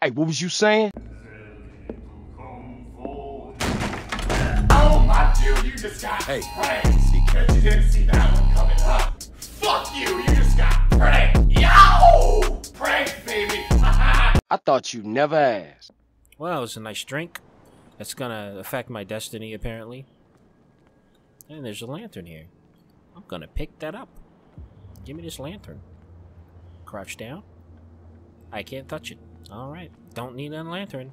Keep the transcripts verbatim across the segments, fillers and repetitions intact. Hey, what was you saying? Oh my dude, you just got hey. pranked. Because you didn't see that one coming up. Fuck you, you just got pranked. Yo! Pranked, baby. I thought you never asked. Well, it's a nice drink. That's gonna affect my destiny, apparently. And there's a lantern here. I'm gonna pick that up. Give me this lantern. Crouch down. I can't touch it. Alright. Don't need a lantern.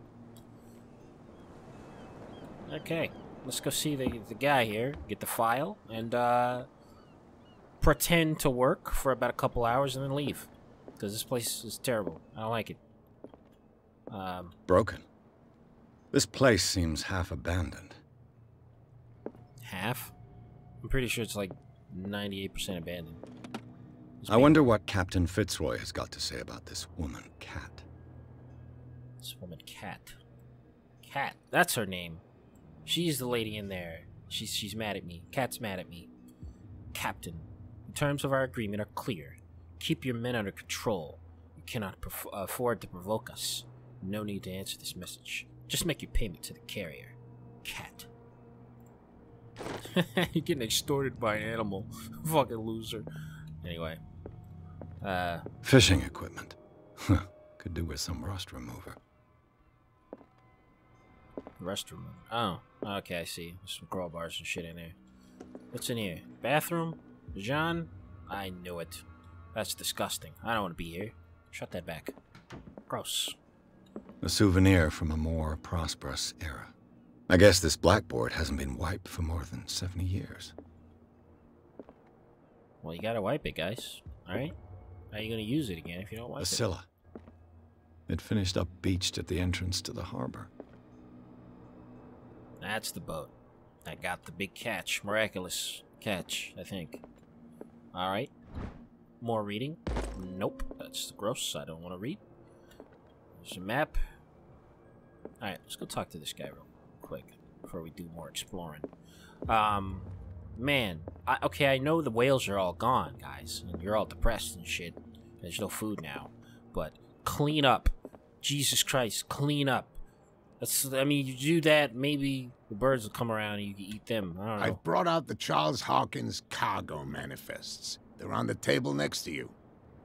Okay. Let's go see the, the guy here. Get the file. And, uh... pretend to work for about a couple hours and then leave. Because this place is terrible. I don't like it. Um... Broken. This place seems half abandoned. Half? I'm pretty sure it's like ninety-eight percent abandoned. It's I wonder what Captain Fitzroy has got to say about this woman, Cat. This woman, Cat. Cat. That's her name. She's the lady in there. She's, she's mad at me. Cat's mad at me. Captain, the terms of our agreement are clear. Keep your men under control. You cannot afford to provoke us. No need to answer this message. Just make your payment to the carrier. Cat. You're getting extorted by an animal. Fucking loser. Anyway. Uh, Fishing equipment. Could do with some rust remover. Rust remover. Oh. Okay, I see. There's some crowbars and shit in there. What's in here? Bathroom? Jean? I knew it. That's disgusting. I don't want to be here. Shut that back. Gross. A souvenir from a more prosperous era. I guess this blackboard hasn't been wiped for more than seventy years. Well, you gotta wipe it, guys. Alright? How are you gonna use it again if you don't wipe it? Scylla. It finished up beached at the entrance to the harbor. That's the boat. I got the big catch. Miraculous catch, I think. Alright. More reading? Nope. That's gross. I don't want to read. There's a map. Alright, let's go talk to this guy real quick before we do more exploring. Um, man, I, okay, I know the whales are all gone, guys, and you're all depressed and shit. There's no food now, but clean up, Jesus Christ, clean up. That's, I mean, you do that, maybe the birds will come around and you can eat them. I don't know. I brought out the Charles Hawkins cargo manifests. They're on the table next to you,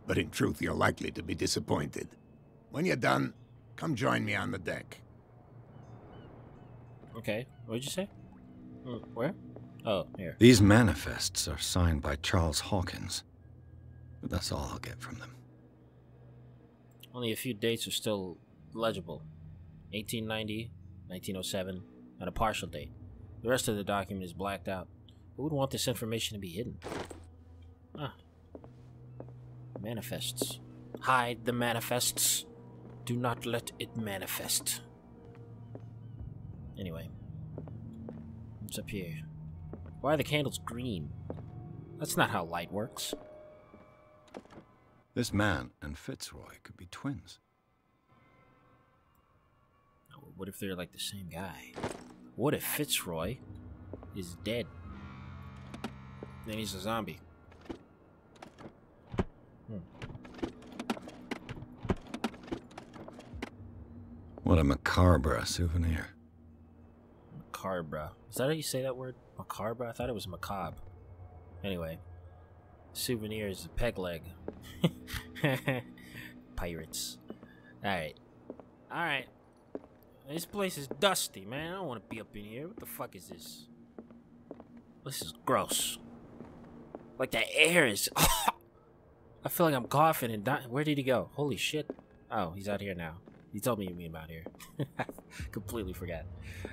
but in truth, you're likely to be disappointed. When you're done, come join me on the deck. Okay, what did you say? Where? Oh, here. These manifests are signed by Charles Hawkins, but that's all I'll get from them. Only a few dates are still legible. eighteen ninety, nineteen oh seven, and a partial date. The rest of the document is blacked out. Who would want this information to be hidden? Ah. Manifests. Hide the manifests. Do not let it manifest. Anyway. What's up here? Why are the candles green? That's not how light works. This man and Fitzroy could be twins. What if they're like the same guy? What if Fitzroy is dead? Then he's a zombie. Hmm. What a macabre souvenir. Macabre. Is that how you say that word? Macabre? I thought it was macabre. Anyway. Souvenir is a peg leg. Pirates. Alright. Alright. This place is dusty, man. I don't want to be up in here. What the fuck is this? This is gross. Like the air is... I feel like I'm coughing and dying. Where did he go? Holy shit. Oh, he's out here now. You told me you mean about here. Completely forgot.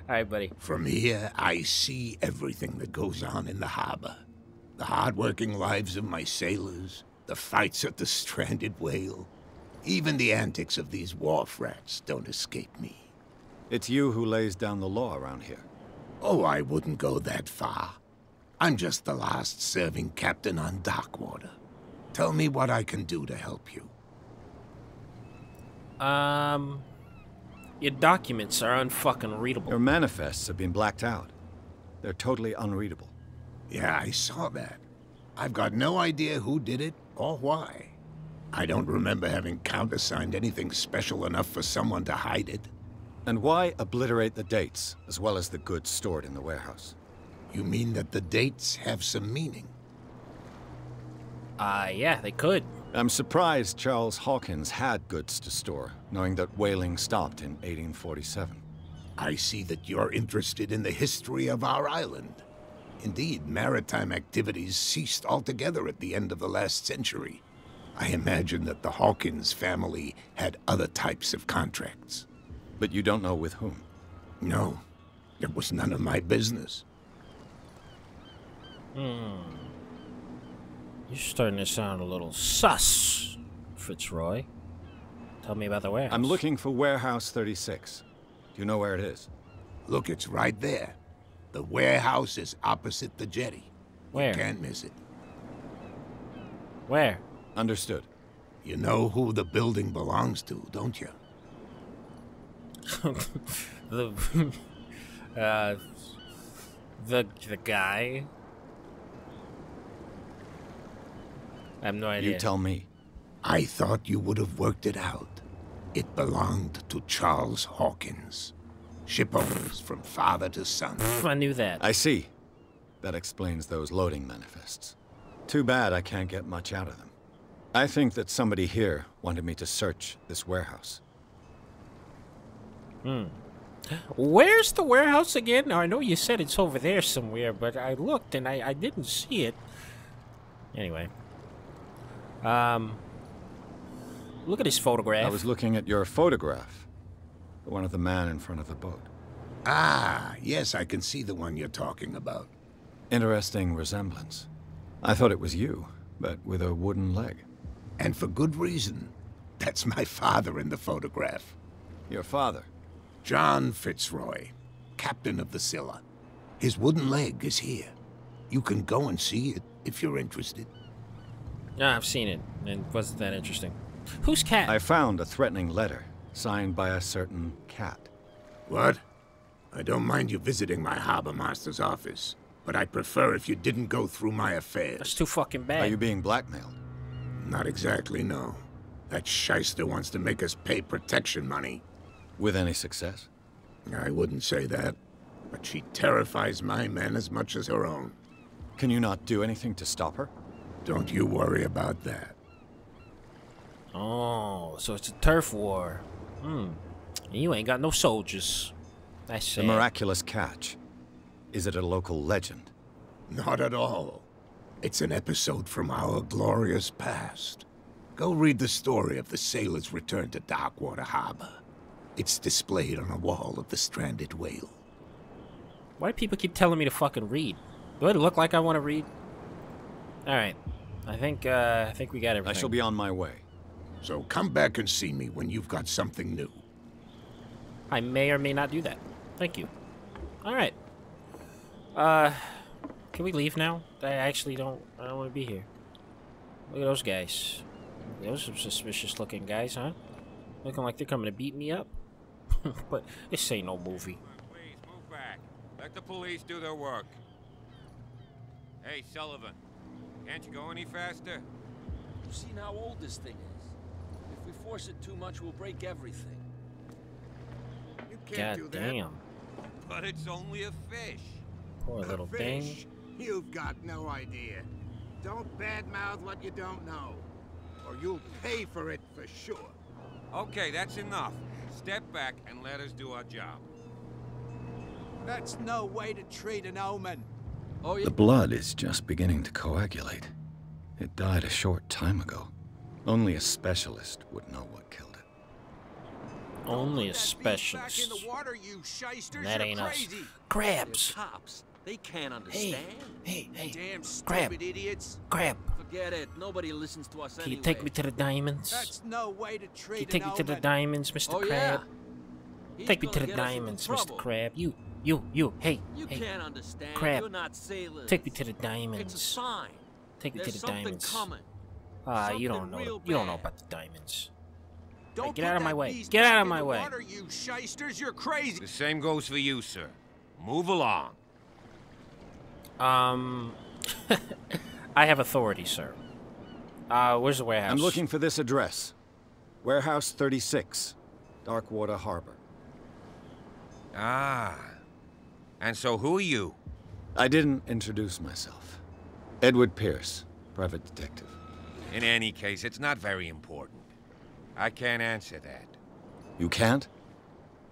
All right, buddy. From here, I see everything that goes on in the harbor. The hard-working lives of my sailors, the fights at the Stranded Whale. Even the antics of these wharf rats don't escape me. It's you who lays down the law around here. Oh, I wouldn't go that far. I'm just the last serving captain on Darkwater. Tell me what I can do to help you. Um, your documents are unfucking readable. Your manifests have been blacked out. They're totally unreadable. Yeah, I saw that. I've got no idea who did it or why. I don't remember having countersigned anything special enough for someone to hide it. And why obliterate the dates, as well as the goods stored in the warehouse? You mean that the dates have some meaning? Uh, yeah, they could. I'm surprised Charles Hawkins had goods to store, knowing that whaling stopped in eighteen forty-seven. I see that you're interested in the history of our island. Indeed, maritime activities ceased altogether at the end of the last century. I imagine that the Hawkins family had other types of contracts. But you don't know with whom? No, it was none of my business. Hmm. You're starting to sound a little sus, Fitzroy. Tell me about the warehouse. I'm looking for warehouse thirty-six. Do you know where it is? Look, it's right there. The warehouse is opposite the jetty. Where? You can't miss it. Where? Understood. You know who the building belongs to, don't you? the, uh, the the guy. I have no idea. You tell me. I thought you would have worked it out. It belonged to Charles Hawkins. Shipowners from father to son. I knew that. I see. That explains those loading manifests. Too bad I can't get much out of them. I think that somebody here wanted me to search this warehouse. Hmm. Where's the warehouse again? Now, I know you said it's over there somewhere, but I looked and I, I didn't see it. Anyway. Um. Look at his photograph. I was looking at your photograph. The one of the man in front of the boat. Ah, yes, I can see the one you're talking about. Interesting resemblance. I thought it was you, but with a wooden leg. And for good reason. That's my father in the photograph. Your father? John Fitzroy, captain of the Scylla. His wooden leg is here. You can go and see it if you're interested. Ah, I've seen it, and it wasn't that interesting. Who's cat? I found a threatening letter. Signed by a certain cat. What? I don't mind you visiting my harbor master's office, but I prefer if you didn't go through my affairs. That's too fucking bad. Are you being blackmailed? Not exactly, no. That shyster wants to make us pay protection money. With any success? I wouldn't say that, but she terrifies my men as much as her own. Can you not do anything to stop her? Don't you worry about that. Oh, so it's a turf war. Hmm. You ain't got no soldiers. That's sad. The miraculous catch. Is it a local legend? Not at all. It's an episode from our glorious past. Go read the story of the sailor's return to Darkwater Harbor. It's displayed on a wall of the Stranded Whale. Why do people keep telling me to fucking read? Do I look like I want to read? All right. I think uh, I think we got everything. I shall be on my way. So come back and see me when you've got something new. I may or may not do that. Thank you. Alright. Uh, can we leave now? I actually don't, I don't want to be here. Look at those guys. Those are suspicious looking guys, huh? Looking like they're coming to beat me up. But this ain't no movie. Please, move back. Let the police do their work. Hey, Sullivan. Can't you go any faster? You've seen how old this thing is. If we force it too much, we'll break everything. You can't God do that. Damn. But it's only a fish. Poor a little fish. Thing. You've got no idea. Don't badmouth what you don't know, or you'll pay for it for sure. Okay, that's enough. Step back and let us do our job. That's no way to treat an omen. Oh, the blood is just beginning to coagulate. It died a short time ago. Only a specialist would know what killed it. Only a specialist. Back in the water, you shysters. That ain't us. Crabs. Cops. They can't understand. Hey, hey, hey. Damn stupid idiots. Crab. Forget it. Nobody listens to us anyway. Can you take me to the diamonds? That's no way to treat it. Can you take me to the diamonds, Mister Crab? Take me to the diamonds, Mister Crab. You, you, you. Hey, you can't understand. Crab. You're not sailors. Take me to the diamonds. It's a sign. Take me to the diamonds. Ah, uh, you don't know. You don't know about the diamonds. Don't hey, get out of my way. Get out of my way. Water, you shysters, you're crazy. The same goes for you, sir. Move along. Um, I have authority, sir. Uh, where's the warehouse? I'm looking for this address. Warehouse thirty-six, Darkwater Harbor. Ah. And so who are you? I didn't introduce myself. Edward Pierce, private detective. In any case, it's not very important. I can't answer that. You can't?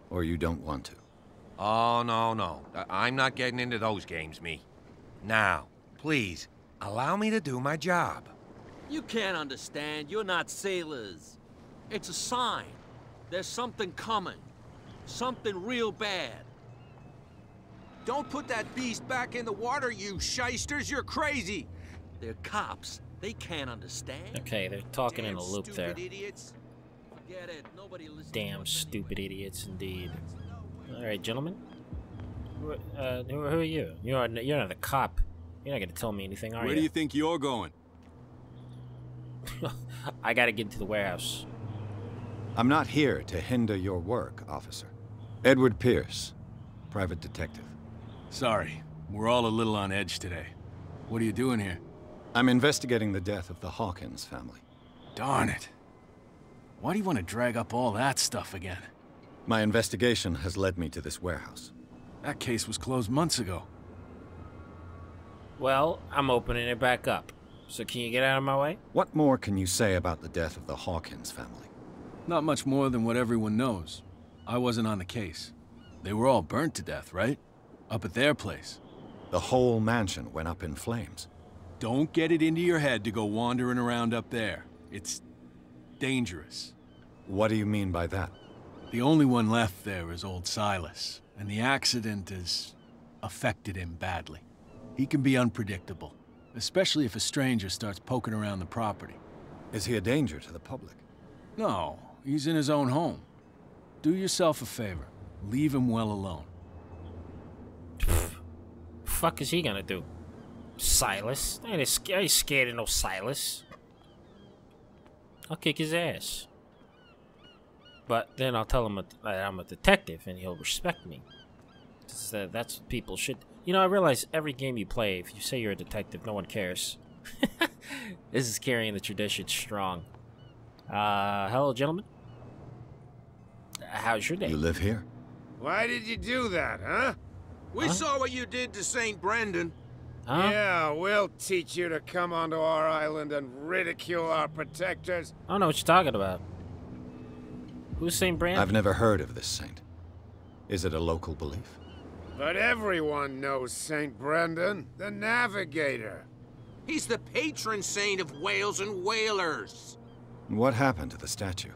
Or you don't want to? Oh, no, no. I'm not getting into those games, me. Now, please, allow me to do my job. You can't understand. You're not sailors. It's a sign. There's something coming. Something real bad. Don't put that beast back in the water, you shysters. You're crazy. They're cops. They can't understand. Okay, they're talking Damn in a loop there. Idiots. Forget it. Nobody listens. Damn stupid anyway. Idiots, indeed. All right, gentlemen. Uh, who are you? You are. You're not a cop. You're not gonna tell me anything, are you? Where do you think you're going? I gotta get into the warehouse. I'm not here to hinder your work, officer. Edward Pierce, private detective. Sorry, we're all a little on edge today. What are you doing here? I'm investigating the death of the Hawkins family. Darn it. Why do you want to drag up all that stuff again? My investigation has led me to this warehouse. That case was closed months ago. Well, I'm opening it back up. So can you get out of my way? What more can you say about the death of the Hawkins family? Not much more than what everyone knows. I wasn't on the case. They were all burnt to death, right? Up at their place. The whole mansion went up in flames. Don't get it into your head to go wandering around up there. It's dangerous. What do you mean by that? The only one left there is old Silas, and the accident has affected him badly. He can be unpredictable, especially if a stranger starts poking around the property. Is he a danger to the public? No, he's in his own home. Do yourself a favor. Leave him well alone. Fuck is he gonna do? Silas? I ain't, sc I ain't scared of no Silas. I'll kick his ass. But then I'll tell him that I'm a detective and he'll respect me. So that's what people should... You know, I realize every game you play, if you say you're a detective, no one cares. This is carrying the tradition strong. Uh, hello, gentlemen. How's your day? You live here? Why did you do that, huh? We huh? saw what you did to Saint Brendan. Huh? Yeah, we'll teach you to come onto our island and ridicule our protectors. I don't know what you're talking about. Who's Saint Brendan? I've never heard of this saint. Is it a local belief? But everyone knows Saint Brendan, the navigator. He's the patron saint of whales and whalers. What happened to the statue?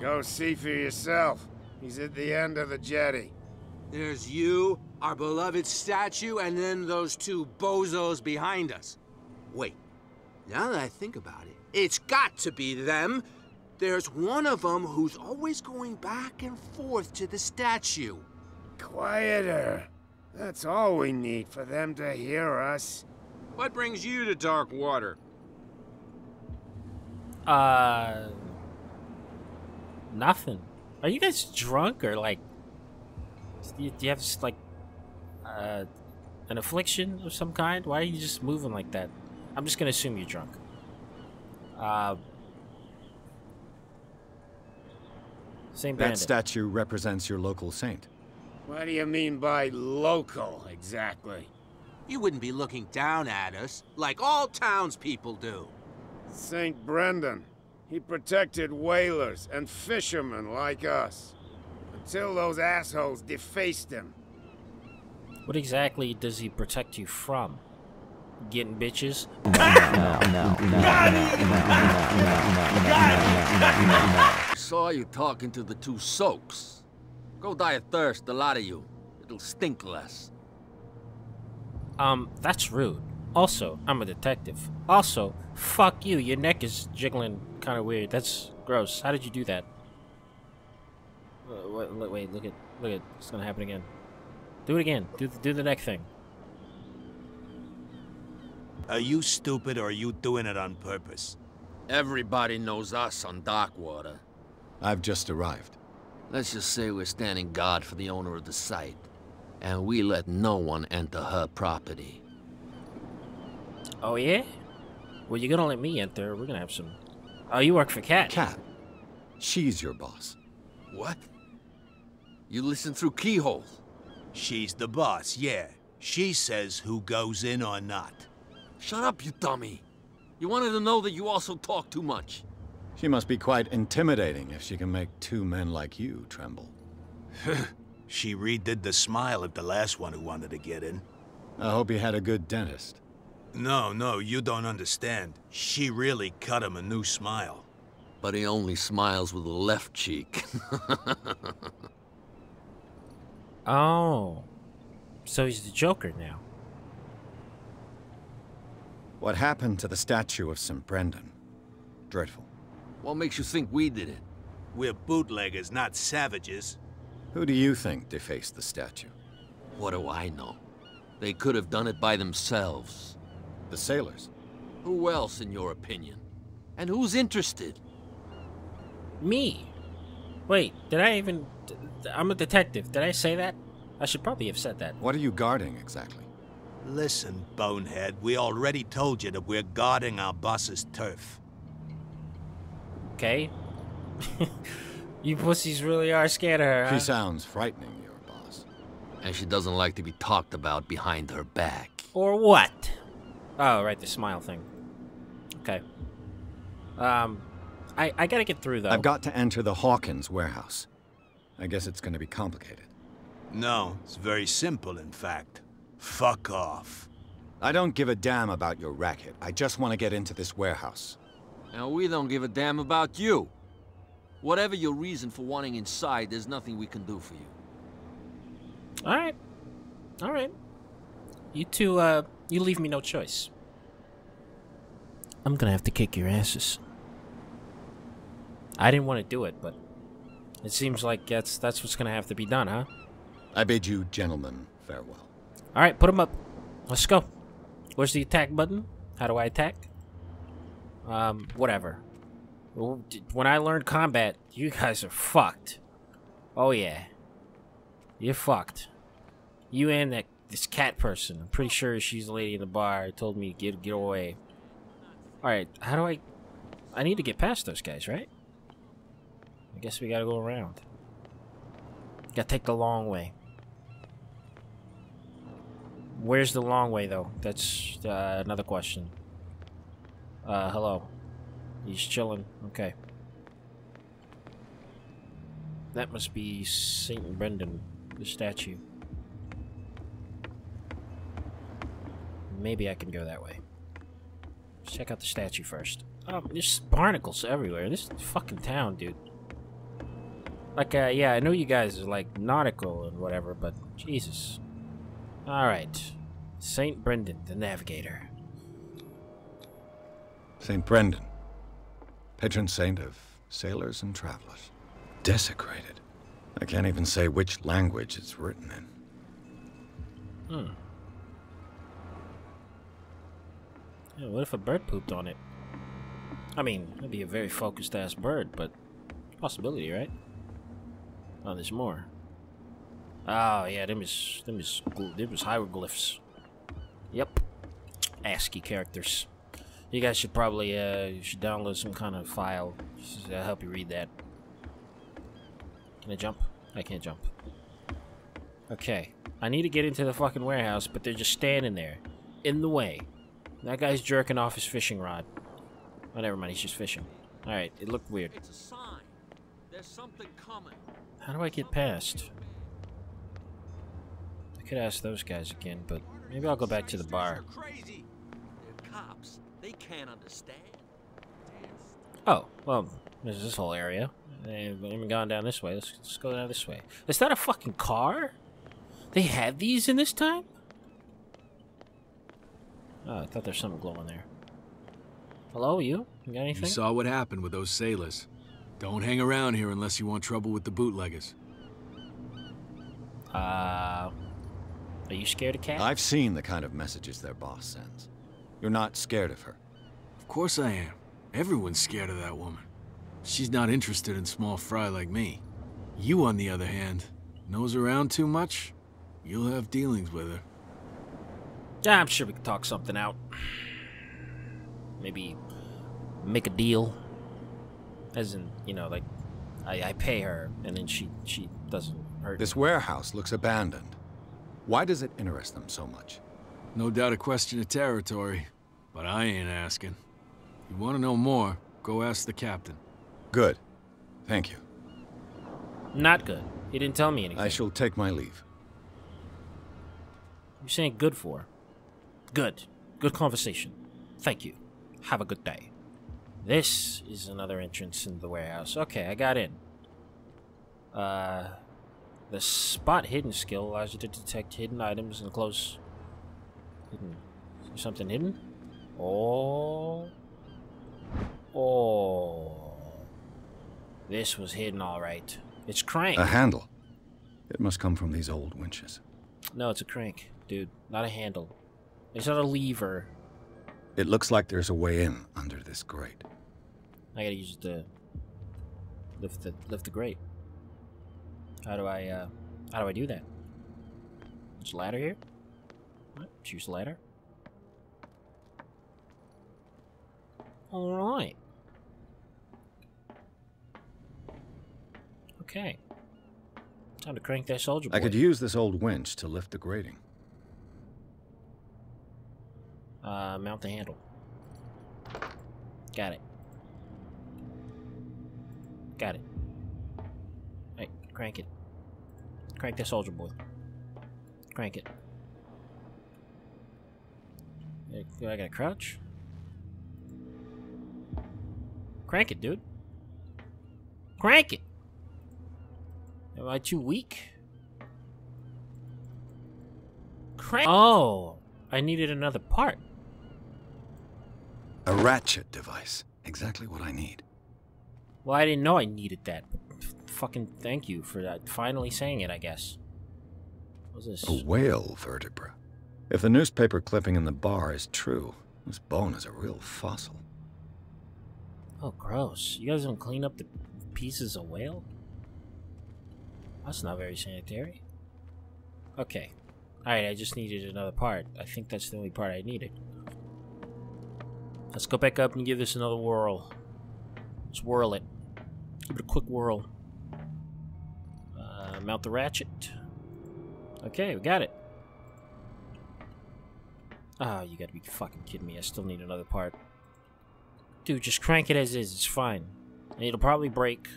Go see for yourself. He's at the end of the jetty. There's you, our beloved statue, and then those two bozos behind us. Wait, now that I think about it, it's got to be them. There's one of them who's always going back and forth to the statue. Quieter. That's all we need for them to hear us. What brings you to Darkwater? Uh... Nothing. Are you guys drunk or like... Do you, do you have like uh, an affliction of some kind? Why are you just moving like that? I'm just gonna assume you're drunk. Uh, Saint Brendan. That statue represents your local saint. What do you mean by local exactly? You wouldn't be looking down at us like all townspeople do. Saint Brendan, he protected whalers and fishermen like us. Until those assholes defaced him. What exactly does he protect you from? Getting bitches? No, no, no, no, I saw you talking to the two soaks. Go die of thirst, a lot of you. It'll stink less. Um, that's rude. Also, I'm a detective. Also, fuck you, your neck is jiggling kind of weird. That's gross. How did you do that? Wait, wait, look at, look at, it's gonna happen again. Do it again. Do the, do the next thing. Are you stupid or are you doing it on purpose? Everybody knows us on Darkwater. I've just arrived. Let's just say we're standing guard for the owner of the site. And we let no one enter her property. Oh yeah? Well, you're gonna let me enter. We're gonna have some... Oh, you work for Kat. Kat. She's your boss. What? You listen through keyhole. She's the boss, yeah. She says who goes in or not. Shut up, you dummy. You wanted to know that you also talk too much. She must be quite intimidating if she can make two men like you tremble. She redid the smile of the last one who wanted to get in. I hope he had a good dentist. No, no, you don't understand. She really cut him a new smile. But he only smiles with the left cheek. Oh. So he's the Joker now. What happened to the statue of Saint Brendan? Dreadful. What makes you think we did it? We're bootleggers, not savages. Who do you think defaced the statue? What do I know? They could have done it by themselves. The sailors. Who else, in your opinion? And who's interested? Me. Wait, did I even... I'm a detective. Did I say that? I should probably have said that. What are you guarding, exactly? Listen, bonehead, we already told you that we're guarding our boss's turf. Okay. You pussies really are scared of her, huh? She sounds frightening, your boss. And she doesn't like to be talked about behind her back. Or what? Oh, right, the smile thing. Okay. Um, I, I gotta get through, though. I've got to enter the Hawkins warehouse. I guess it's gonna be complicated. No, it's very simple, in fact. Fuck off. I don't give a damn about your racket. I just want to get into this warehouse. Now, we don't give a damn about you. Whatever your reason for wanting inside, there's nothing we can do for you. All right. All right. You two, uh, you leave me no choice. I'm gonna have to kick your asses. I didn't want to do it, but it seems like that's, that's what's gonna have to be done, huh? I bid you gentlemen farewell. All right, put them up. Let's go. Where's the attack button? How do I attack? Um, whatever. When I learned combat, you guys are fucked. Oh yeah, you're fucked. You and that this cat person. I'm pretty sure she's the lady in the bar. Told me to get get away. All right, how do I? I need to get past those guys, right? I guess we gotta go around. Gotta take the long way. Where's the long way, though? That's uh, another question. Uh, hello. He's chilling. Okay. That must be Saint Brendan, the statue. Maybe I can go that way. Let's check out the statue first. Oh, there's barnacles everywhere. This fucking town, dude. Like, uh, yeah, I know you guys are, like, nautical and whatever, but Jesus. Alright. Saint Brendan, the Navigator. Saint Brendan. Patron saint of sailors and travelers. Desecrated. I can't even say which language it's written in. Hmm. Yeah, what if a bird pooped on it? I mean, it'd be a very focused-ass bird, but... possibility, right? Oh, there's more. Oh yeah, them is them is them is hieroglyphs. Yep, ASCII characters. You guys should probably uh you should download some kind of file to help you read that. Can I jump? I can't jump. Okay, I need to get into the fucking warehouse, but they're just standing there, in the way. That guy's jerking off his fishing rod. Oh, never mind, he's just fishing. All right, it looked weird. It's a sign. There's something coming. How do I get past? Could ask those guys again, but maybe I'll go back to the bar. Oh, well, there's this whole area. I haven't even gone down this way. Let's, let's go down this way. Is that a fucking car? They had these in this time? Oh, I thought there's something glowing there. Hello, you? You got anything? You saw what happened with those sailors. Don't hang around here unless you want trouble with the bootleggers. Uh... Are you scared of Kat? I've seen the kind of messages their boss sends. You're not scared of her. Of course I am. Everyone's scared of that woman. She's not interested in small fry like me. You, on the other hand, nose around too much, you'll have dealings with her. Yeah, I'm sure we can talk something out. maybe make a deal. As in, you know, like, I, I pay her, and then she, she doesn't hurt. This warehouse looks abandoned. Why does it interest them so much? No doubt a question of territory, but I ain't asking. You want to know more, go ask the captain. Good. Thank you. Not good. He didn't tell me anything. I shall take my leave. You're saying good for? Good. Good conversation. Thank you. Have a good day. This is another entrance into the warehouse. Okay, I got in. Uh, the spot hidden skill allows you to detect hidden items in close... Hidden. Is there something hidden? Oh. Oh. This was hidden all right. It's crank. A handle. It must come from these old winches. No, it's a crank, dude. Not a handle. It's not a lever. It looks like there's a way in under this grate. I gotta use the lift the lift the grate. How do I uh how do I do that? There's a ladder here? What? Choose ladder. Alright. Okay. Time to crank that soldier boy. I could use this old winch to lift the grating. Uh, mount the handle. Got it. Got it. Right, crank it. Crank that soldier boy. Crank it. Do I gotta crouch? Crank it, dude. Crank it! Am I too weak? Crank- Oh! I needed another part. A ratchet device. Exactly what I need. Well, I didn't know I needed that. Fucking thank you for that. Finally saying it, I guess. What's this? A whale vertebra. If the newspaper clipping in the bar is true, this bone is a real fossil. Oh, gross. You guys don't clean up the pieces of whale? That's not very sanitary. Okay. Alright, I just needed another part. I think that's the only part I needed. Let's go back up and give this another whirl. Let's whirl it. Give it a quick whirl. Uh, mount the ratchet. Okay, we got it. Oh, you gotta be fucking kidding me. I still need another part. Dude, just crank it as is. It's fine. And it'll probably break.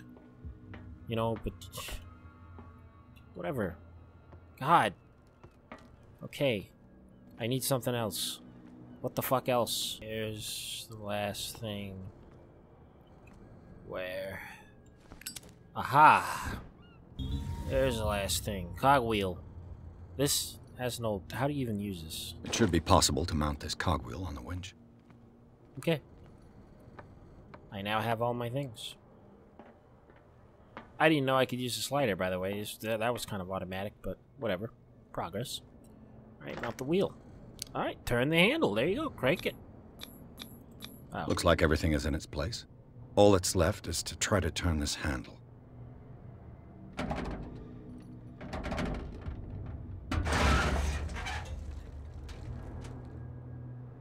You know, but... Whatever. God. Okay. I need something else. What the fuck else? Here's the last thing. Where? Aha! There's the last thing. Cogwheel. This has no... How do you even use this? It should be possible to mount this cogwheel on the winch. Okay. I now have all my things. I didn't know I could use the slider, by the way. That was kind of automatic, but whatever. Progress. Alright, mount the wheel. Alright, turn the handle. There you go. Crank it. Wow. Looks like everything is in its place. All that's left is to try to turn this handle.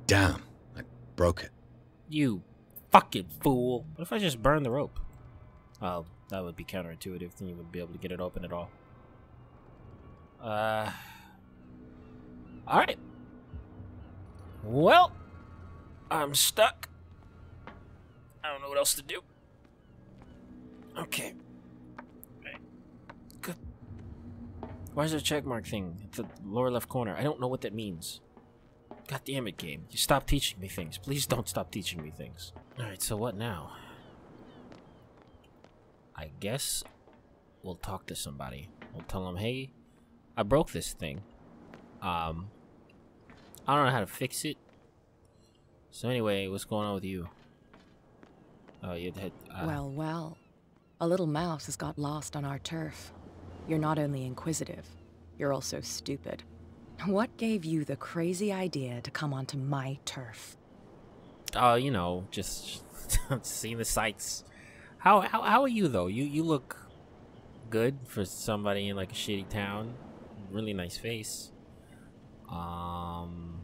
Damn. I broke it. You fucking fool. What if I just burn the rope? Oh, that would be counterintuitive. Then you wouldn't be able to get it open at all. Uh... Alright. Well, I'm stuck. I don't know what else to do. Okay. Right. Good. Why is there a checkmark thing at the lower left corner? I don't know what that means. God damn it, game. You stop teaching me things. Please don't stop teaching me things. Alright, so what now? I guess we'll talk to somebody. We'll tell them, hey, I broke this thing. Um... I don't know how to fix it. So anyway, what's going on with you? Oh, you had... Uh... Well, well. A little mouse has got lost on our turf. You're not only inquisitive, you're also stupid. What gave you the crazy idea to come onto my turf? Oh, uh, you know, just seeing the sights. How, how how are you, though? You, you look good for somebody in, like, a shitty town. Really nice face. Um...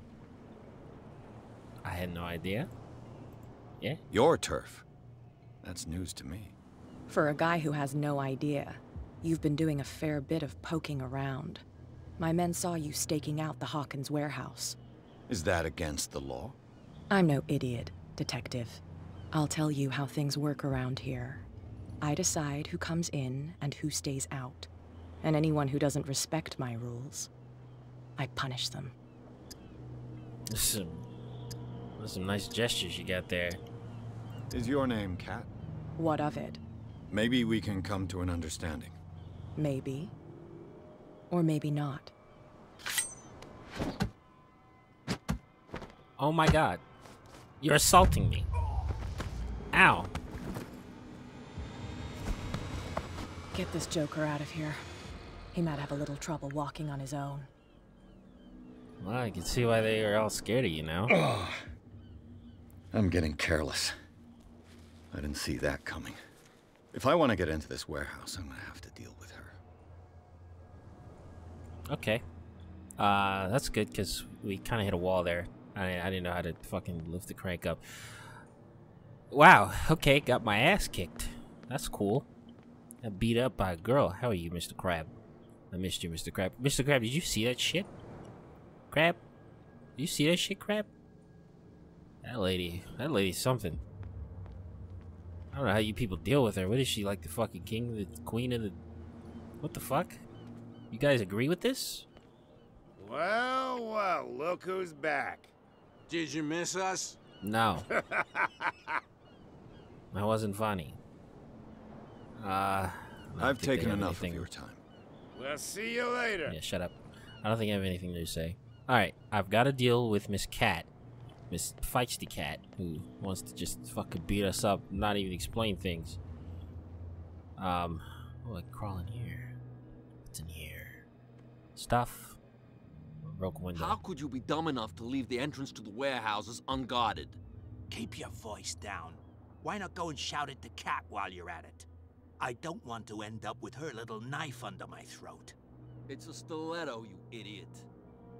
I had no idea. Yeah. Your turf. That's news to me. For a guy who has no idea, you've been doing a fair bit of poking around. My men saw you staking out the Hawkins warehouse. Is that against the law? I'm no idiot, Detective. I'll tell you how things work around here. I decide who comes in and who stays out. And anyone who doesn't respect my rules, I punish them. There's some, there's some nice gestures you got there. Is your name Kat? What of it? Maybe we can come to an understanding. Maybe. Or maybe not. Oh my god. You're assaulting me. Ow. Get this joker out of here. He might have a little trouble walking on his own. Well, I can see why they are all scared of you now. Ugh. I'm getting careless. I didn't see that coming. If I want to get into this warehouse, I'm going to have to deal with her. Okay. Uh, that's good, because we kind of hit a wall there. I, I didn't know how to fucking lift the crank up. Wow. Okay, got my ass kicked. That's cool. Got beat up by a girl. How are you, Mister Crab? I missed you, Mister Crab. Mister Crab, did you see that shit? Crab? Did you see that shit, Crab? That lady. That lady's something. I don't know how you people deal with her. What is she, like the fucking king, the queen of the... What the fuck? You guys agree with this? Well, well, look who's back. Did you miss us? No. That wasn't funny. Uh, I've taken enough of your time. We'll see you later. Yeah, shut up. I don't think I have anything to say. Alright, I've got to deal with Miss Cat. Miss Feisty Cat, who wants to just fucking beat us up, not even explain things. Um, oh, I crawl in here. What's in here? Stuff. Broke window. How could you be dumb enough to leave the entrance to the warehouses unguarded? Keep your voice down. Why not go and shout at the cat while you're at it? I don't want to end up with her little knife under my throat. It's a stiletto, you idiot.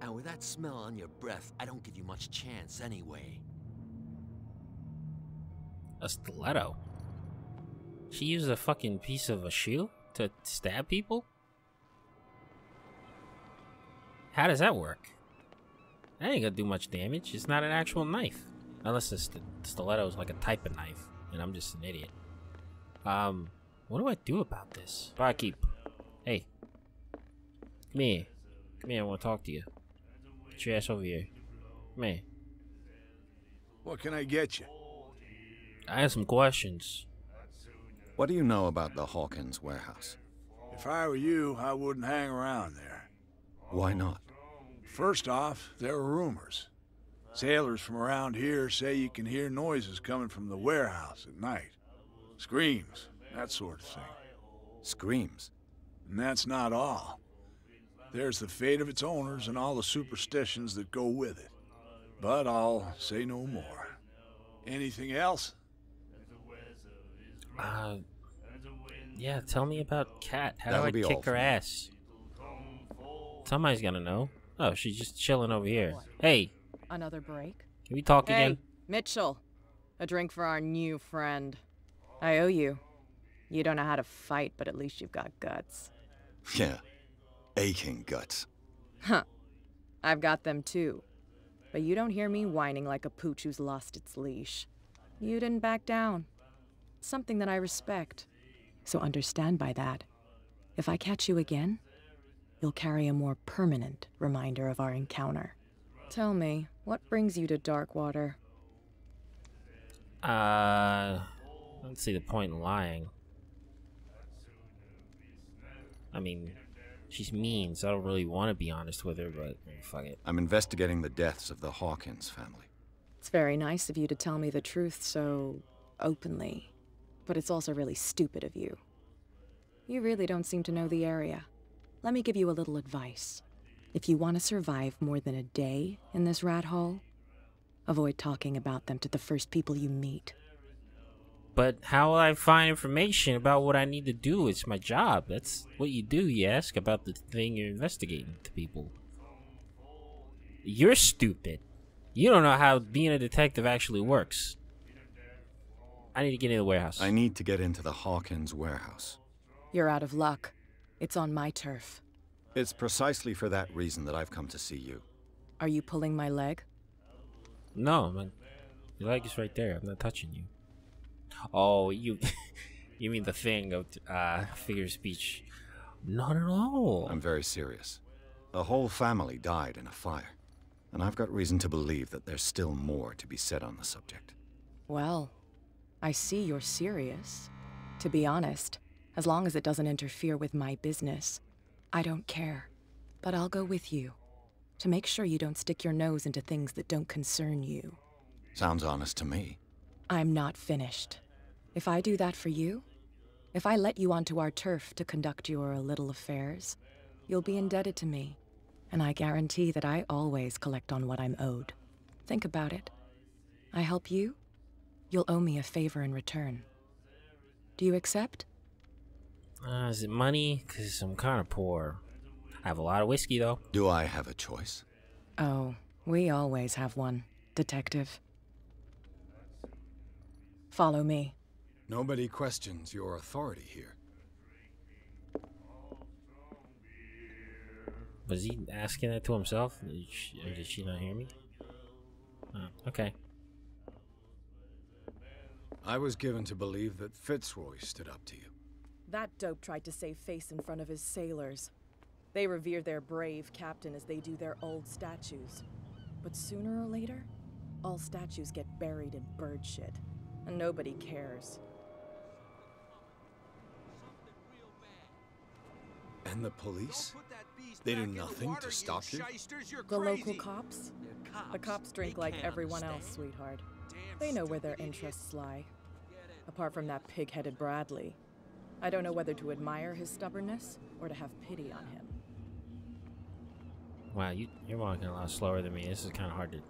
And with that smell on your breath, I don't give you much chance anyway. A stiletto? She uses a fucking piece of a shoe to stab people? How does that work? That ain't gonna do much damage. It's not an actual knife. Unless the st stiletto is like a type of knife, and I'm just an idiot. Um... What do I do about this? Barkeep. Hey. Come here. Come here, I want to talk to you. Get your ass over here. Come here. What can I get you? I have some questions. What do you know about the Hawkins warehouse? If I were you, I wouldn't hang around there. Why not? First off, there are rumors. Sailors from around here say you can hear noises coming from the warehouse at night. Screams. That sort of thing. Screams. And that's not all. There's the fate of its owners and all the superstitions that go with it. But I'll say no more. Anything else? Uh, yeah, tell me about Kat. How That'll do I kick her me. ass? Somebody's gonna know. Oh, she's just chilling over here. What? Hey! Another break? Can we talk hey, again? Mitchell! A drink for our new friend. I owe you. You don't know how to fight, but at least you've got guts. Yeah. Aching guts. Huh. I've got them too. But you don't hear me whining like a pooch who's lost its leash. You didn't back down. Something that I respect. So understand by that. If I catch you again, you'll carry a more permanent reminder of our encounter. Tell me, what brings you to Darkwater? Uh, I don't see the point in lying. I mean, she's mean, so I don't really want to be honest with her, but fuck it. I'm investigating the deaths of the Hawkins family. It's very nice of you to tell me the truth so openly, but it's also really stupid of you. You really don't seem to know the area. Let me give you a little advice. If you want to survive more than a day in this rat hole, avoid talking about them to the first people you meet. But how will I find information about what I need to do? It's my job. That's what you do. You ask about the thing you're investigating to people. You're stupid. You don't know how being a detective actually works. I need to get into the warehouse. I need to get into the Hawkins warehouse. You're out of luck. It's on my turf. It's precisely for that reason that I've come to see you. Are you pulling my leg? No, man. Your leg is right there. I'm not touching you. Oh, you... you mean the thing of uh, figure of speech. Not at all. I'm very serious. The whole family died in a fire. And I've got reason to believe that there's still more to be said on the subject. Well, I see you're serious. To be honest, as long as it doesn't interfere with my business, I don't care. But I'll go with you, to make sure you don't stick your nose into things that don't concern you. Sounds honest to me. I'm not finished. If I do that for you, if I let you onto our turf to conduct your little affairs, you'll be indebted to me. And I guarantee that I always collect on what I'm owed. Think about it. I help you, you'll owe me a favor in return. Do you accept? Uh, is it money? Because I'm kind of poor. I have a lot of whiskey, though. Do I have a choice? Oh, we always have one, detective. Follow me. Nobody questions your authority here. Was he asking that to himself? Did she, or did she not hear me? Oh, okay. I was given to believe that Fitzroy stood up to you. That dope tried to save face in front of his sailors. They revere their brave captain as they do their old statues. But sooner or later, all statues get buried in bird shit, and nobody cares. And the police? They do nothing to stop you? The local cops? The cops drink like everyone else, sweetheart. They know where their interests lie. Apart from that pig-headed Bradley. I don't know whether to admire his stubbornness or to have pity on him. Wow, you, you're walking a lot slower than me. This is kind of hard to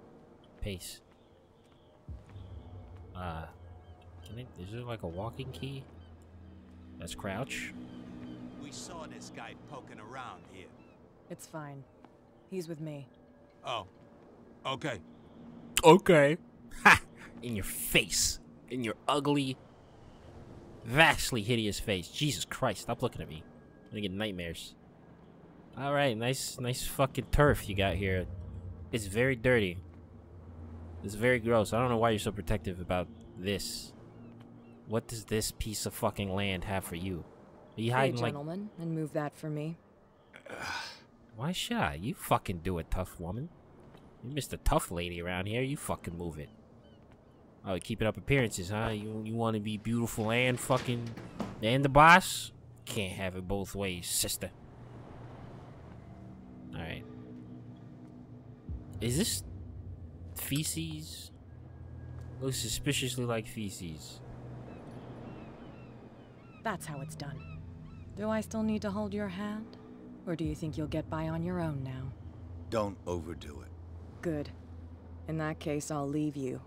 pace. Uh, can I, is there like a walking key? Let's crouch. We saw this guy poking around here. It's fine. He's with me. Oh. Okay. Okay. Ha! In your face. In your ugly, vastly hideous face. Jesus Christ, stop looking at me. I'm gonna get nightmares. Alright, nice nice fucking turf you got here. It's very dirty. It's very gross. I don't know why you're so protective about this. What does this piece of fucking land have for you? Are you hiding, hey, gentlemen, like... and move that for me. Why should I? You fucking do it, tough woman. You missed a tough lady around here. You fucking move it. Oh, keeping up appearances, huh? You, you want to be beautiful and fucking... and the boss? Can't have it both ways, sister. Alright. Is this... feces? Looks suspiciously like feces. That's how it's done. Do I still need to hold your hand? Or do you think you'll get by on your own now? Don't overdo it. Good. In that case, I'll leave you.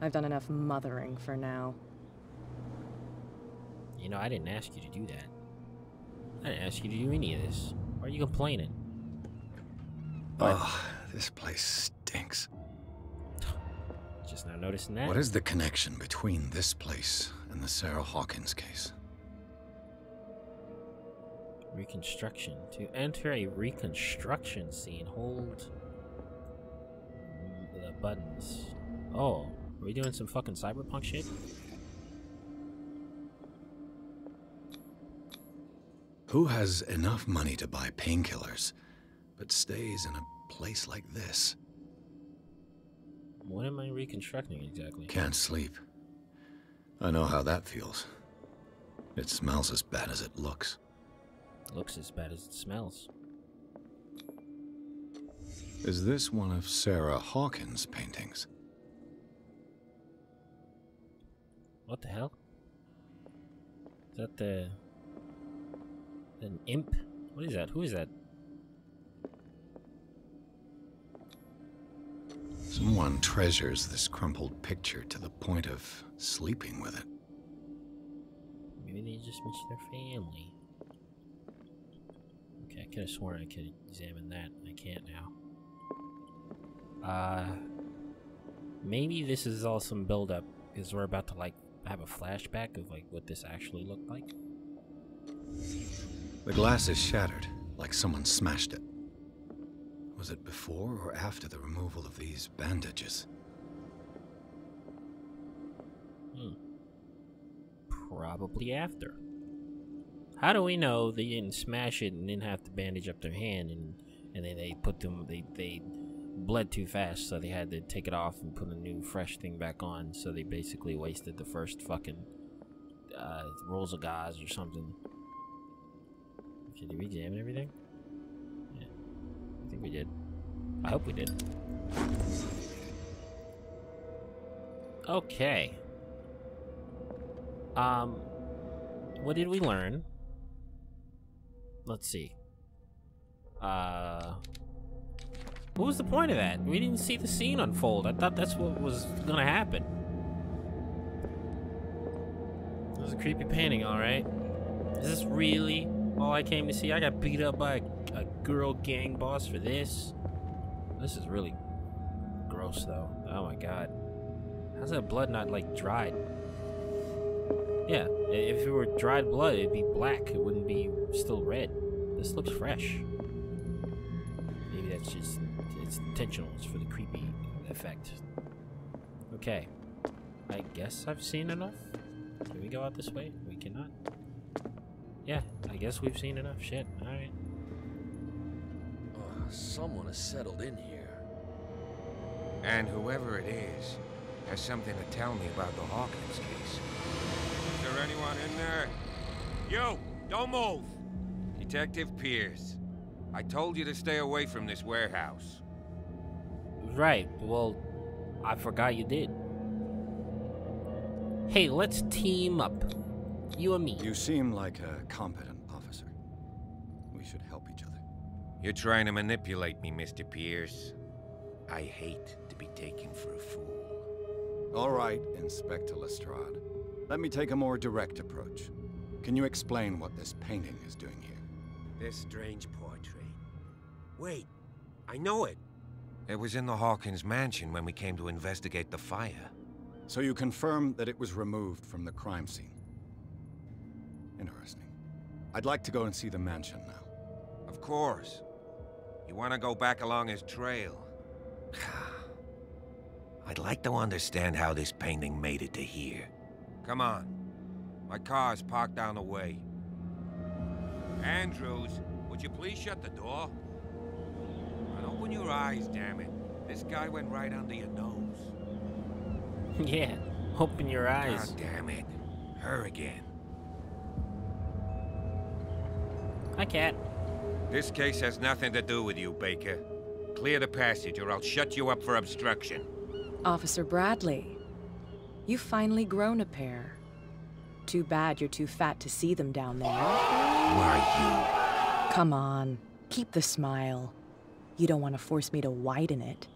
I've done enough mothering for now. You know, I didn't ask you to do that. I didn't ask you to do any of this. Why are you complaining? But oh, this place stinks. Just now noticing that. What is the connection between this place and the Sarah Hawkins case? Reconstruction. To enter a reconstruction scene, hold the buttons. Oh, are we doing some fucking cyberpunk shit? Who has enough money to buy painkillers, but stays in a place like this? What am I reconstructing exactly? Can't sleep. I know how that feels. It smells as bad as it looks. Looks as bad as it smells. Is this one of Sarah Hawkins' paintings? What the hell? Is that the... an imp? What is that? Who is that? Someone treasures this crumpled picture to the point of sleeping with it. Maybe they just miss their family. I could have sworn I could examine that. I can't now. Uh, maybe this is all some buildup, because we're about to like have a flashback of like what this actually looked like. The glass is shattered, like someone smashed it. Was it before or after the removal of these bandages? Hmm. Probably after. How do we know they didn't smash it and didn't have to bandage up their hand, and and then they put them, they they bled too fast, so they had to take it off and put a new fresh thing back on, so they basically wasted the first fucking uh, rolls of gauze or something. Okay, did we examine everything? Yeah, I think we did. I hope we did. Okay. Um, what did we learn? Let's see. Uh, what was the point of that? We didn't see the scene unfold. I thought that's what was gonna happen. It was a creepy painting, alright. Is this really all I came to see? I got beat up by a, a girl gang boss for this? This is really gross, though. Oh my god. How's that blood not, like, dried? Yeah, if it were dried blood, it'd be black. It wouldn't be still red. This looks fresh. Maybe that's just, it's intentional. It's for the creepy effect. Okay. I guess I've seen enough. Can we go out this way? We cannot. Yeah, I guess we've seen enough shit. Alright. Uh, someone has settled in here. And whoever it is has something to tell me about the Hawkins case. Is there anyone in there? You! Don't move! Detective Pierce, I told you to stay away from this warehouse. Right, well, I forgot you did. Hey, let's team up. You and me. You seem like a competent officer. We should help each other. You're trying to manipulate me, Mister Pierce. I hate to be taken for a fool. All right, Inspector Lestrade. Let me take a more direct approach. Can you explain what this painting is doing here? This strange portrait. Wait, I know it. It was in the Hawkins mansion when we came to investigate the fire. So you confirm that it was removed from the crime scene? Interesting. I'd like to go and see the mansion now. Of course. You want to go back along his trail. I'd like to understand how this painting made it to here. Come on. My car's parked down the way. Andrews, would you please shut the door? And open your eyes, damn it. This guy went right under your nose. Yeah, open your eyes. God damn it. Her again. Hi, Cat. This case has nothing to do with you, Baker. Clear the passage or I'll shut you up for obstruction. Officer Bradley. You've finally grown a pair. Too bad you're too fat to see them down there. Why you? Come on, keep the smile. You don't want to force me to widen it.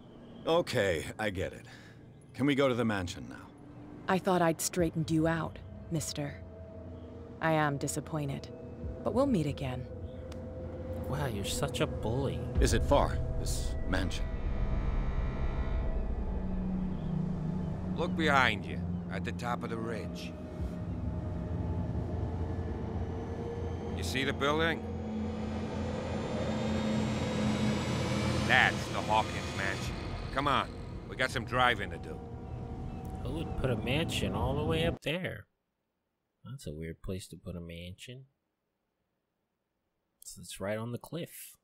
Okay, I get it. Can we go to the mansion now? I thought I'd straightened you out, mister. I am disappointed, but we'll meet again. Wow, you're such a bully. Is it far, this mansion? Look behind you, at the top of the ridge. You see the building? That's the Hawkins mansion. Come on, we got some driving to do. Who would put a mansion all the way up there? That's a weird place to put a mansion. So it's right on the cliff.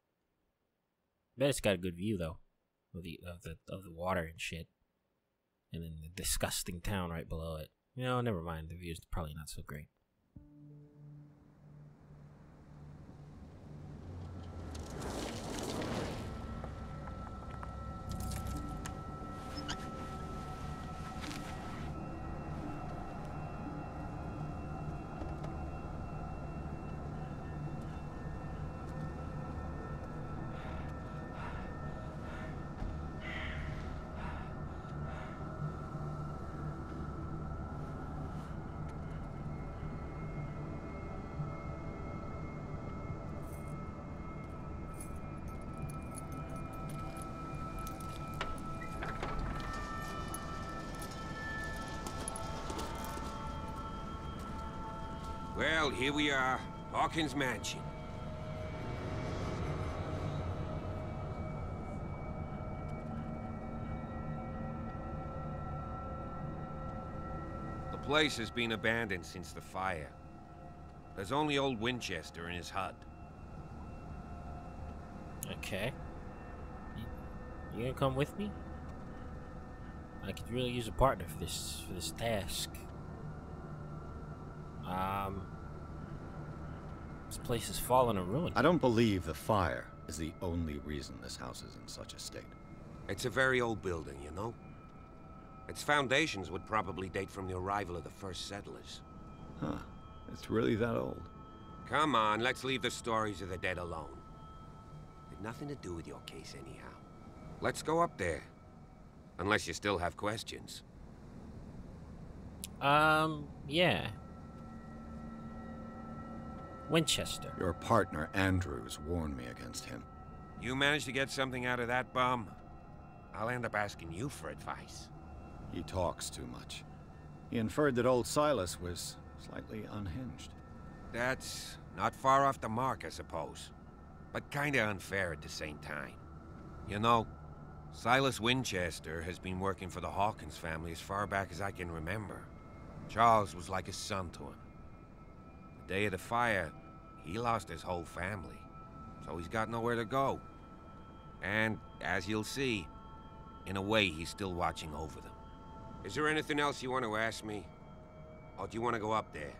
Bet it's got a good view though, of the of the of the water and shit. And then the disgusting town right below it. You know, never mind. The view's probably not so great. Well, here we are. Hawkins Mansion. The place has been abandoned since the fire. There's only old Winchester in his hut. Okay. You gonna come with me? I could really use a partner for this for this task. Um, this place is fallen and ruined. I don't believe the fire is the only reason this house is in such a state. It's a very old building, you know. Its foundations would probably date from the arrival of the first settlers. Huh. It's really that old. Come on, let's leave the stories of the dead alone. They've nothing to do with your case anyhow. Let's go up there. Unless you still have questions. Um, yeah. Winchester. Your partner, Andrews, warned me against him. You managed to get something out of that bum? I'll end up asking you for advice. He talks too much. He inferred that old Silas was slightly unhinged. That's not far off the mark, I suppose. But kinda unfair at the same time. You know, Silas Winchester has been working for the Hawkins family as far back as I can remember. Charles was like a son to him. The day of the fire, he lost his whole family, so he's got nowhere to go. And, as you'll see, in a way he's still watching over them. Is there anything else you want to ask me? Or do you want to go up there?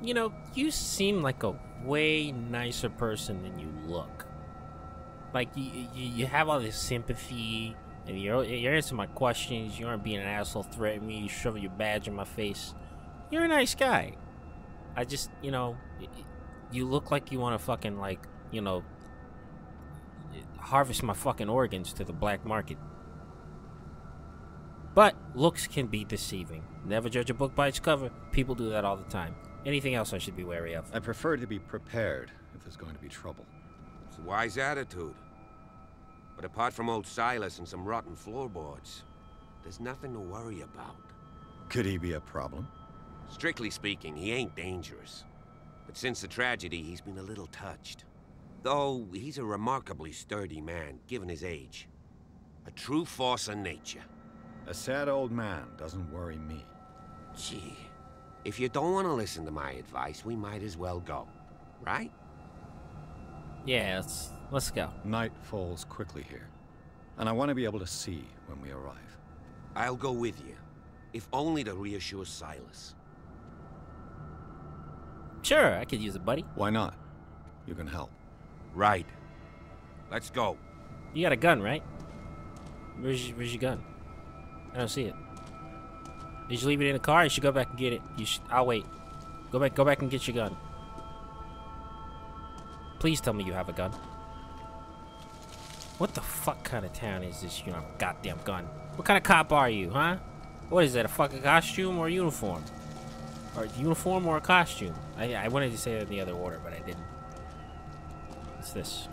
You know, you seem like a way nicer person than you look. Like, you, you, you have all this sympathy, and you're, you're answering my questions, you aren't being an asshole, threatening me, you shove your badge in my face. You're a nice guy. I just, you know, you look like you want to fucking, like, you know, harvest my fucking organs to the black market. But looks can be deceiving. Never judge a book by its cover. People do that all the time. Anything else I should be wary of? I prefer to be prepared if there's going to be trouble. It's a wise attitude. But apart from old Silas and some rotten floorboards, there's nothing to worry about. Could he be a problem? Strictly speaking, he ain't dangerous. But since the tragedy, he's been a little touched. Though he's a remarkably sturdy man, given his age. A true force of nature. A sad old man doesn't worry me. Gee, if you don't want to listen to my advice, we might as well go, right? Yeah, let's, let's go. Night falls quickly here, and I want to be able to see when we arrive. I'll go with you, if only to reassure Silas. Sure, I could use a buddy. Why not? You can help. Right. Let's go. You got a gun, right? Where's, where's your gun? I don't see it. Did you leave it in the car? You should go back and get it. You should. I'll wait. Go back. Go back and get your gun. Please tell me you have a gun. What the fuck kind of town is this? You don't have a goddamn gun. What kind of cop are you, huh? What is that? A fucking costume or a uniform? Or a uniform or a costume? I I wanted to say it in the other order, but I didn't. What's this?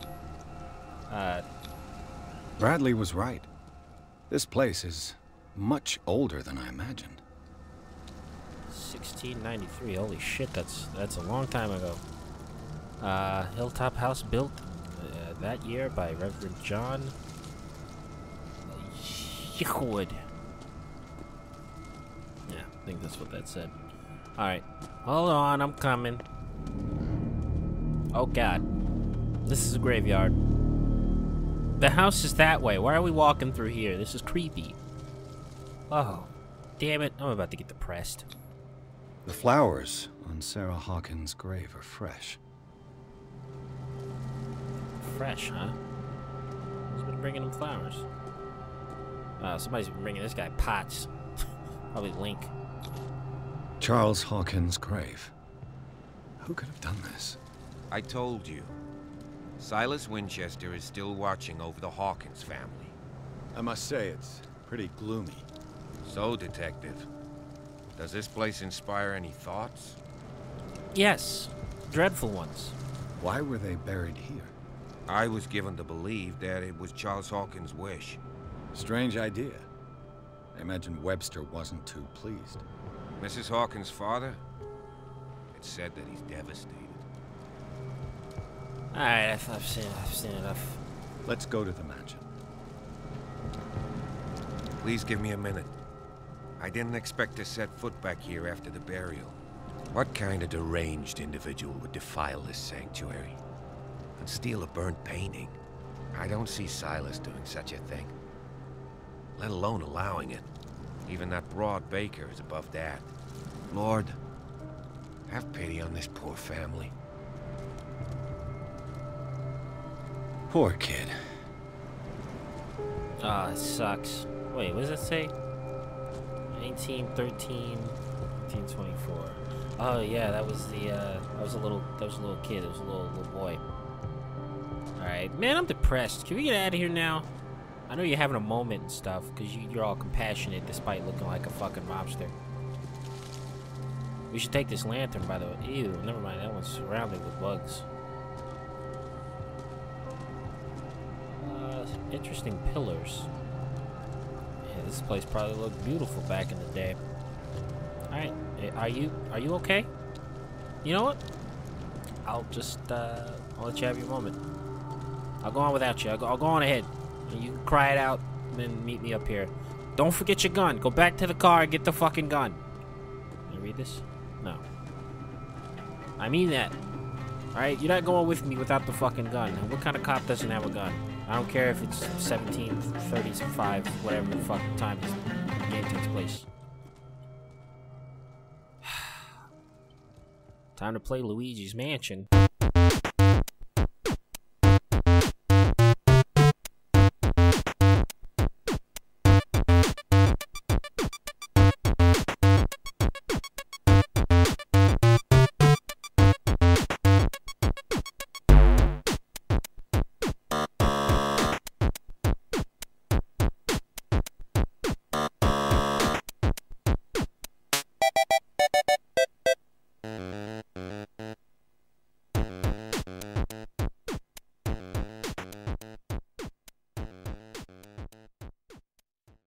Uh. Bradley was right. This place is much older than I imagined. sixteen ninety-three. Holy shit, that's that's a long time ago. Uh, hilltop house built uh, that year by Reverend John Yickwood. Yeah, I think that's what that said. All right, hold on, I'm coming. Oh God, this is a graveyard. The house is that way. Why are we walking through here? This is creepy. Oh, damn it. I'm about to get depressed. The flowers on Sarah Hawkins' grave are fresh. Fresh, huh? Who's been bringing them flowers? Wow, somebody's been bringing this guy pots. Probably Link. Charles Hawkins' grave. Who could have done this? I told you. Silas Winchester is still watching over the Hawkins family. I must say, it's pretty gloomy. So, Detective, does this place inspire any thoughts? Yes, dreadful ones. Why were they buried here? I was given to believe that it was Charles Hawkins' wish. Strange idea. I imagine Webster wasn't too pleased. Missus Hawkins' father? It's said that he's devastated. Alright, I've, I've seen I've seen enough. Let's go to the mansion. Please give me a minute. I didn't expect to set foot back here after the burial. What kind of deranged individual would defile this sanctuary and steal a burnt painting? I don't see Silas doing such a thing, let alone allowing it. Even that broad baker is above that. Lord, have pity on this poor family. Poor kid. Ah, oh, it sucks. Wait, what does it say? nineteen thirteen, nineteen twenty-four. Oh yeah, that was the uh, that was a little that was a little kid. It was a little little boy. All right, man, I'm depressed. Can we get out of here now? I know you're having a moment and stuff, because you, you're all compassionate despite looking like a fucking mobster. We should take this lantern, by the way. Ew, never mind. That one's surrounded with bugs. Uh, interesting pillars. Yeah, this place probably looked beautiful back in the day. All right, are you are you okay? You know what? I'll just uh, I'll let you have your moment. I'll go on without you. I'll go, I'll go on ahead. You can cry it out and then meet me up here. Don't forget your gun. Go back to the car and get the fucking gun. Can you read this? No. I mean that. Alright, you're not going with me without the fucking gun. What kind of cop doesn't have a gun? I don't care if it's seventeen, thirty-five, whatever the fucking time this game takes place. Time to play Luigi's Mansion.